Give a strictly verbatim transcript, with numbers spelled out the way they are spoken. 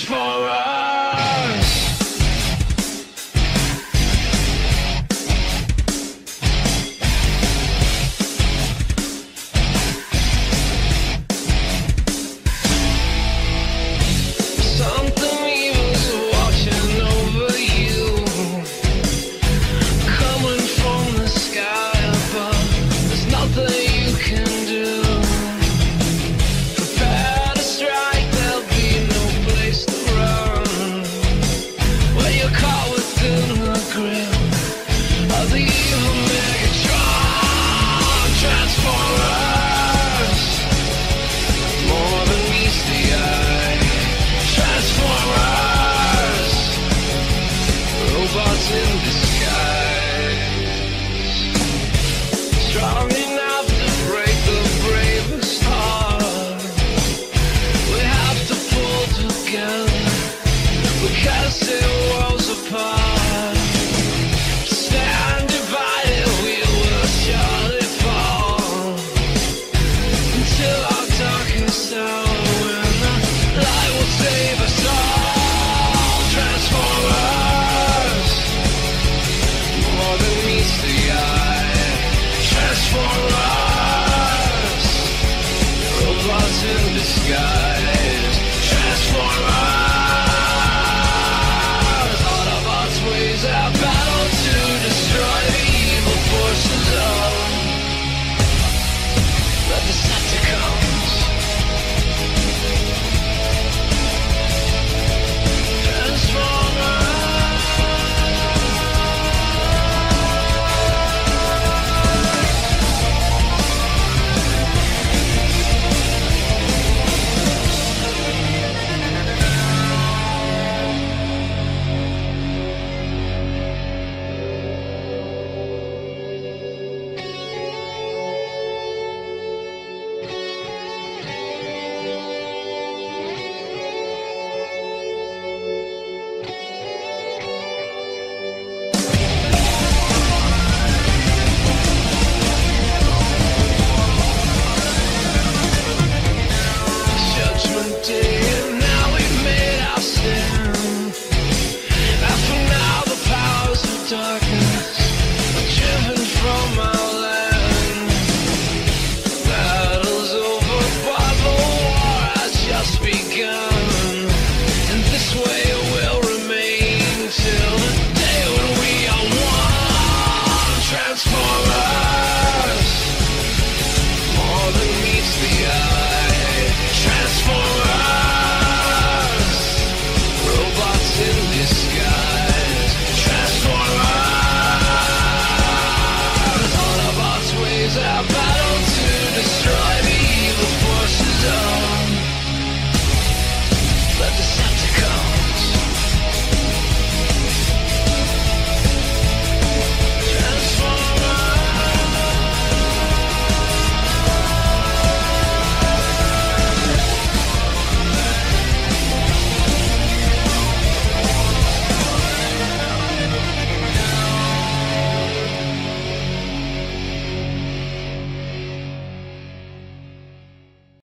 just for us. Cutting walls apart.